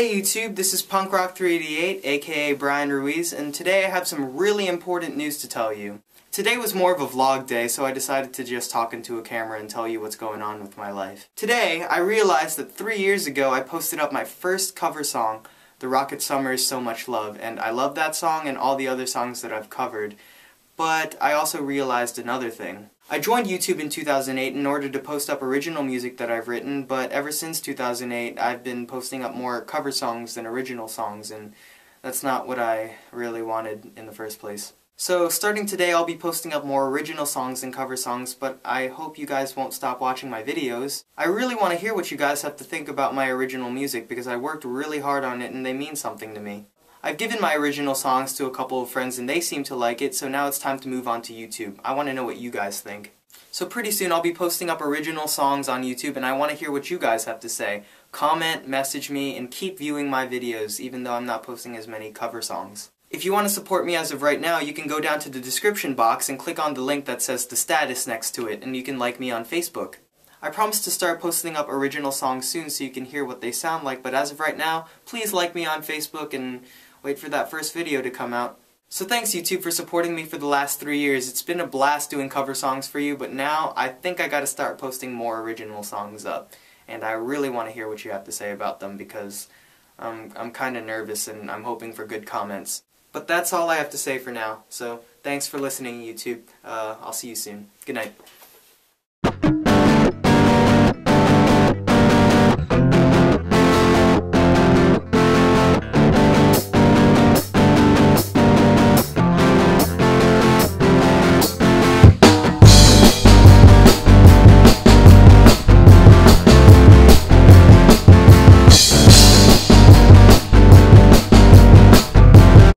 Hey YouTube, this is PunkRock388, aka Brian Ruiz, and today I have some really important news to tell you. Today was more of a vlog day, so I decided to just talk into a camera and tell you what's going on with my life. Today, I realized that 3 years ago I posted up my first cover song, The Rocket Summer Is So Much Love, and I love that song and all the other songs that I've covered. But I also realized another thing. I joined YouTube in 2008 in order to post up original music that I've written, but ever since 2008 I've been posting up more cover songs than original songs, and that's not what I really wanted in the first place. So starting today I'll be posting up more original songs than cover songs, but I hope you guys won't stop watching my videos. I really want to hear what you guys have to think about my original music, because I worked really hard on it and they mean something to me. I've given my original songs to a couple of friends and they seem to like it, so now it's time to move on to YouTube. I want to know what you guys think. So pretty soon I'll be posting up original songs on YouTube, and I want to hear what you guys have to say. Comment, message me, and keep viewing my videos, even though I'm not posting as many cover songs. If you want to support me as of right now, you can go down to the description box and click on the link that says The Status next to it, and you can like me on Facebook. I promise to start posting up original songs soon so you can hear what they sound like, but as of right now, please like me on Facebook and wait for that first video to come out. So thanks YouTube for supporting me for the last 3 years. It's been a blast doing cover songs for you, but now I think I gotta start posting more original songs up. And I really want to hear what you have to say about them, because I'm kinda nervous and I'm hoping for good comments. But that's all I have to say for now. So thanks for listening, YouTube. I'll see you soon. Good night.